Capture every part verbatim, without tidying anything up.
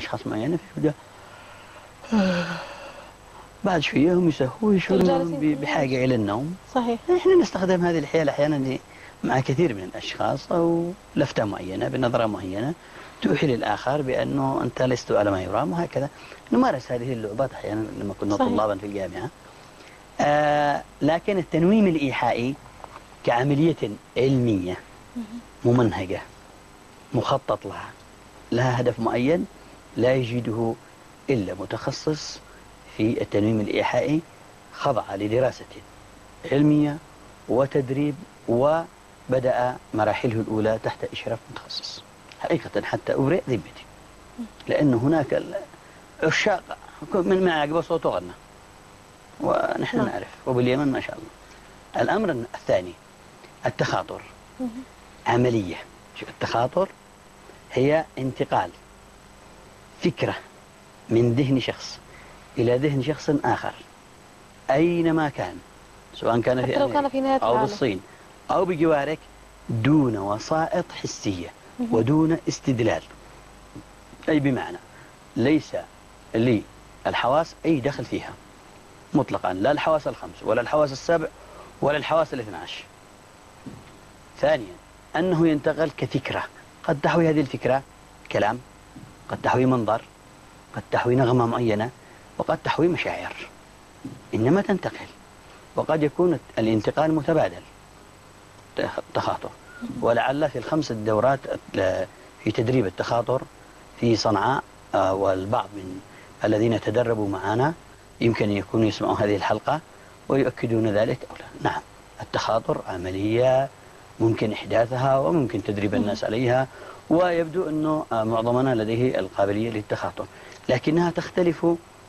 اشخاص معينه في بعد شويه هم يسهوا يشعرون بحاجه الى النوم. صحيح. احنا نستخدم هذه الحيله احيانا مع كثير من الاشخاص او لفته معينه بنظره معينه توحي للاخر بانه انت لست على ما يرام وهكذا. نمارس هذه اللعبات احيانا لما كنا طلابا في الجامعه. آه لكن التنويم الايحائي كعمليه علميه ممنهجه مخطط لها لها هدف معين لا يجده الا متخصص في التنويم الايحائي خضع لدراسه علميه وتدريب وبدأ مراحله الأولى تحت إشراف متخصص. حقيقة حتى أبرئ ذمتي لأن هناك عشاق من ما يعجب صوته غنى ونحن لا. نعرف وباليمن ما شاء الله. الأمر الثاني التخاطر عملية. شوف التخاطر هي انتقال فكرة من ذهن شخص إلى ذهن شخص آخر أينما كان سواء كان في أمريكا أو في الصين أو بجوارك دون وسائط حسية ودون استدلال. أي بمعنى ليس لي الحواس أي دخل فيها مطلقا لا الحواس الخمس ولا الحواس السبع ولا الحواس الاثنى عشر. ثانيا أنه ينتقل كفكرة قد تحوي هذه الفكرة كلام قد تحوي منظر قد تحوي نغمة معينة وقد تحوي مشاعر إنما تنتقل وقد يكون الانتقال متبادل تخاطر. ولعل في الخمس الدورات في تدريب التخاطر في صنعاء والبعض من الذين تدربوا معنا يمكن أن يكونوا يسمعوا هذه الحلقة ويؤكدون ذلك أو لا. نعم التخاطر عملية ممكن إحداثها وممكن تدريب الناس عليها ويبدو أنه معظمنا لديه القابلية للتخاطر لكنها تختلف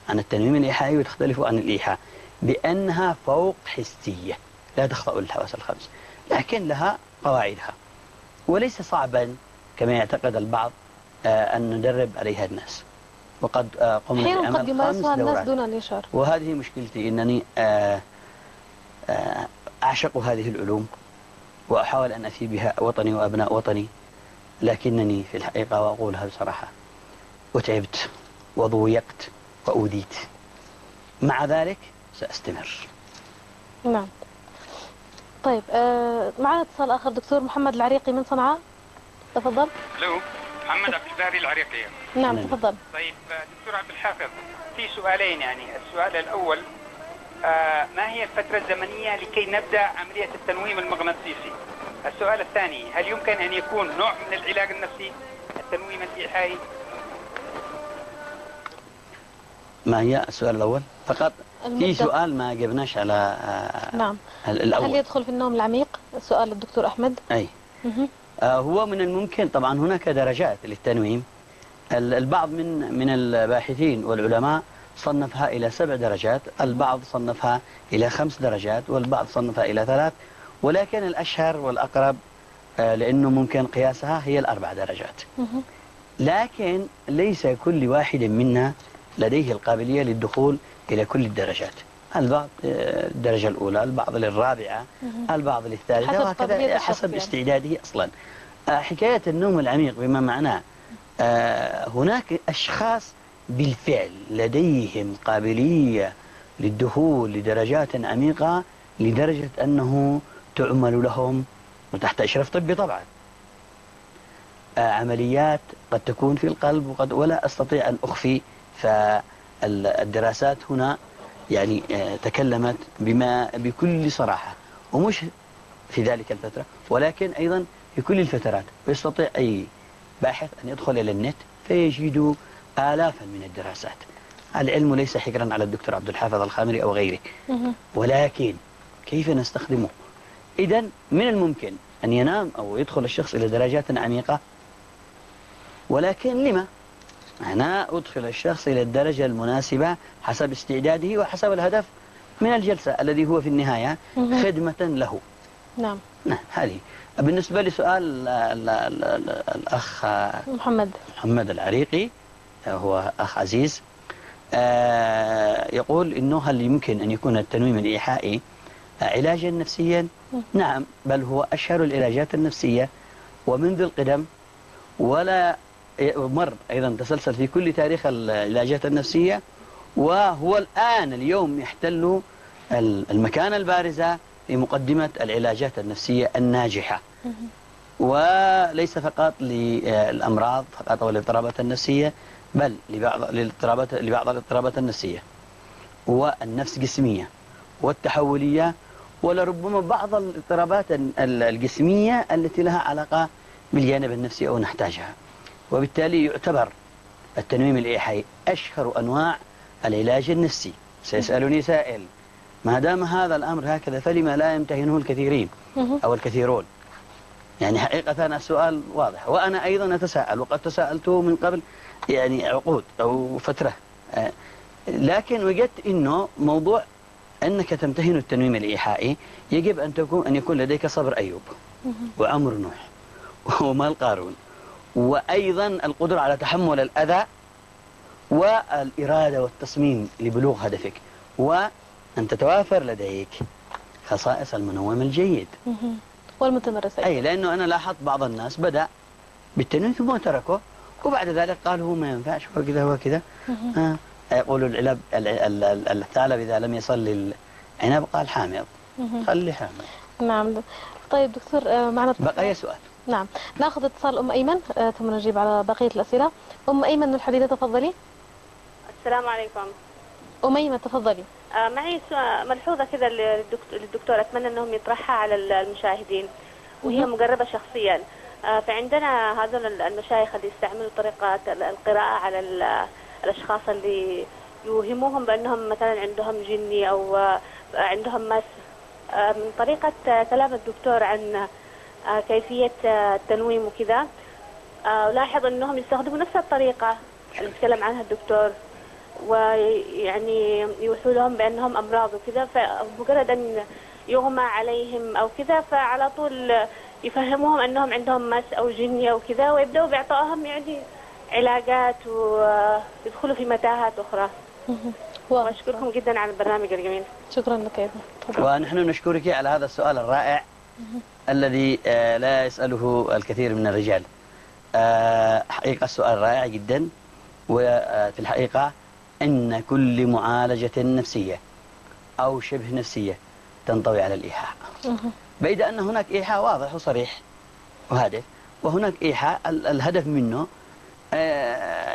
عن التنويم الإيحائي وتختلف عن الإيحاء بأنها فوق حسية لا تخطأ الحواس الخمس لكن لها قواعدها وليس صعبا كما يعتقد البعض أن ندرب عليها الناس وقد قمنا بعمل خمس دورات دون أن يشعر. وهذه مشكلتي أنني أعشق هذه العلوم وأحاول أن أفي بها وطني وأبناء وطني لكنني في الحقيقة وأقولها بصراحة وتعبت وضويقت وأوديت مع ذلك سأستمر. نعم طيب آه معنا اتصال اخر دكتور محمد العريقي من صنعاء تفضل. الو محمد عبد الباري العريقي. نعم تفضل. طيب دكتور عبد الحافظ في سؤالين يعني السؤال الاول آه ما هي الفتره الزمنيه لكي نبدا عمليه التنويم المغناطيسي؟ السؤال الثاني هل يمكن ان يكون نوع من العلاج النفسي التنويم الايحائي؟ ما هي السؤال الاول؟ فقط في سؤال ما جبناش على آه نعم الأول. هل يدخل في النوم العميق؟ سؤال الدكتور أحمد. أي آه هو من الممكن طبعا هناك درجات للتنويم. البعض من من الباحثين والعلماء صنفها إلى سبع درجات البعض صنفها إلى خمس درجات والبعض صنفها إلى ثلاث ولكن الأشهر والأقرب آه لأنه ممكن قياسها هي الأربع درجات. لكن ليس كل واحد منا لديه القابلية للدخول إلى كل الدرجات. البعض الدرجة الأولى البعض للرابعة البعض للثالثة وهكذا حسب استعداده أصلا. حكاية النوم العميق بما معناه هناك أشخاص بالفعل لديهم قابلية للدخول لدرجات عميقة لدرجة أنه تعمل لهم وتحت إشراف طبي طبعا عمليات قد تكون في القلب وقد ولا أستطيع أن أخفي ف الدراسات هنا يعني تكلمت بما بكل صراحة ومش في ذلك الفترة ولكن أيضا في كل الفترات ويستطيع أي باحث أن يدخل إلى النت فيجد آلافا من الدراسات. العلم ليس حكرا على الدكتور عبد الحافظ الخامري أو غيره ولكن كيف نستخدمه؟ إذن من الممكن أن ينام أو يدخل الشخص إلى درجات عميقة ولكن لما؟ أنا أدخل الشخص إلى الدرجة المناسبة حسب استعداده وحسب الهدف من الجلسة الذي هو في النهاية خدمة له. نعم نعم هذه بالنسبة لسؤال الأخ محمد محمد العريقي هو أخ عزيز يقول إنه هل يمكن أن يكون التنويم الإيحائي علاجا نفسيا؟ نعم بل هو أشهر العلاجات النفسية ومنذ القدم ولا مر أيضا تسلسل في كل تاريخ العلاجات النفسية، وهو الآن اليوم يحتل المكانة البارزة في مقدمة العلاجات النفسية الناجحة، وليس فقط للأمراض فقط أو الاضطرابات النفسية، بل لبعض الاضطرابات لبعض الاضطرابات النفسية والنفس جسمية والتحولية، ولربما بعض الاضطرابات الجسمية التي لها علاقة بالجانب النفسي أو نحتاجها. وبالتالي يعتبر التنويم الإيحائي أشهر أنواع العلاج النفسي. سيسألني سائل: ما دام هذا الأمر هكذا فلما لا يمتهنه الكثيرين أو الكثيرون؟ يعني حقيقة السؤال واضح، وأنا أيضا أتساءل، وقد تساءلته من قبل يعني عقود أو فترة، لكن وجدت أنه موضوع أنك تمتهن التنويم الإيحائي يجب أن تكون أن يكون لديك صبر أيوب وعمر نوح ومال قارون، وأيضا القدرة على تحمل الأذى والإرادة والتصميم لبلوغ هدفك، وأن تتوافر لديك خصائص المنوم الجيد والمتمرس. أي لأنه أنا لاحظت بعض الناس بدأ بالتنويم ثم تركه، وبعد ذلك قال هو ما ينفعش وكذا وكذا. آه يقولوا العلب الثعلب إذا لم يصل للعنب قال حامض، خلي حامض. نعم. طيب دكتور، معنا بقي سؤال. نعم، ناخذ اتصال أم أيمن ثم نجيب على بقية الأسئلة. أم أيمن من الحديدة، تفضلي. السلام عليكم. أم أيمن تفضلي. آه معي ملحوظة كذا للدكتور، أتمنى أنهم يطرحها على المشاهدين، وهي مقربة شخصيا. آه فعندنا هذول المشايخ اللي يستعملوا طريقة القراءة على الأشخاص اللي يوهموهم بأنهم مثلا عندهم جني أو عندهم مس، آه من طريقة كلام الدكتور عن كيفية التنويم وكذا، ولاحظ أنهم يستخدموا نفس الطريقة اللي تكلم عنها الدكتور، ويعني يوحوا لهم بأنهم أمراض وكذا، فمجرد أن يغمى عليهم أو كذا فعلى طول يفهموهم أنهم عندهم مس أو جنية وكذا، ويبدأوا بإعطائهم يعني علاجات ويدخلوا في متاهات أخرى. وأشكركم جدا على البرنامج الجميل. شكرا لك. ونحن نشكرك على هذا السؤال الرائع الذي لا يسأله الكثير من الرجال. حقيقة السؤال رائع جدا، وفي الحقيقة أن كل معالجة نفسية أو شبه نفسية تنطوي على الإيحاء، بيد أن هناك إيحاء واضح وصريح وهادف، وهناك إيحاء الهدف منه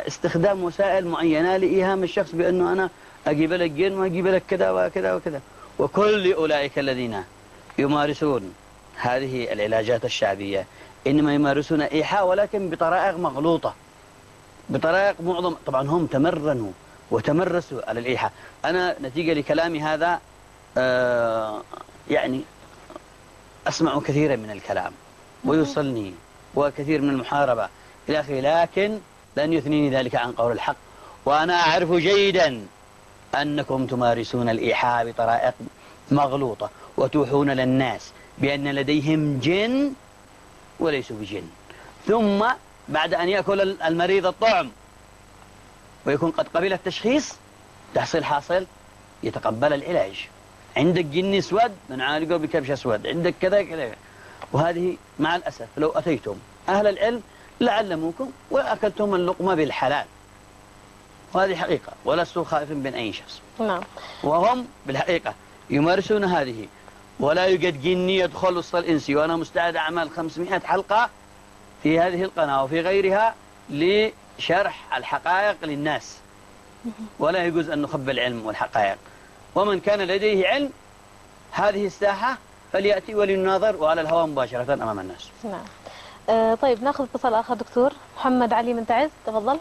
استخدام وسائل معينة لإيهام الشخص بأنه أنا أجيب لك جن وأجيب لك كذا وكذا وكذا. وكل أولئك الذين يمارسون هذه العلاجات الشعبية إنما يمارسون إيحاء، ولكن بطرائق مغلوطة، بطرائق معظم طبعا هم تمرنوا وتمرسوا على الإيحاء. أنا نتيجة لكلامي هذا آه يعني أسمع كثيرا من الكلام ويوصلني وكثير من المحاربة إلى آخره، لكن لن يثنيني ذلك عن قول الحق، وأنا أعرف جيدا أنكم تمارسون الإيحاء بطرائق مغلوطة، وتوحون للناس بأن لديهم جن وليسوا بجن، ثم بعد أن يأكل المريض الطعم ويكون قد قبل التشخيص تحصيل حاصل يتقبل العلاج. عندك جن أسود نعالجه بكبش أسود، عندك كذا كذا. وهذه مع الأسف لو أتيتم أهل العلم لعلموكم وأكلتم اللقمة بالحلال، وهذه حقيقة، ولستم خائفين من أي شخص. نعم. وهم بالحقيقة يمارسون هذه، ولا يوجد جني يدخل وسط الإنسي، وأنا مستعد أعمل خمسمائة حلقة في هذه القناة وفي غيرها لشرح الحقائق للناس، ولا يجوز أن نخبي العلم والحقائق. ومن كان لديه علم هذه الساحة فليأتي وليناظر وعلى الهواء مباشرة أمام الناس. نعم. آه طيب ناخذ اتصال آخر دكتور. محمد علي من تعز، تفضل.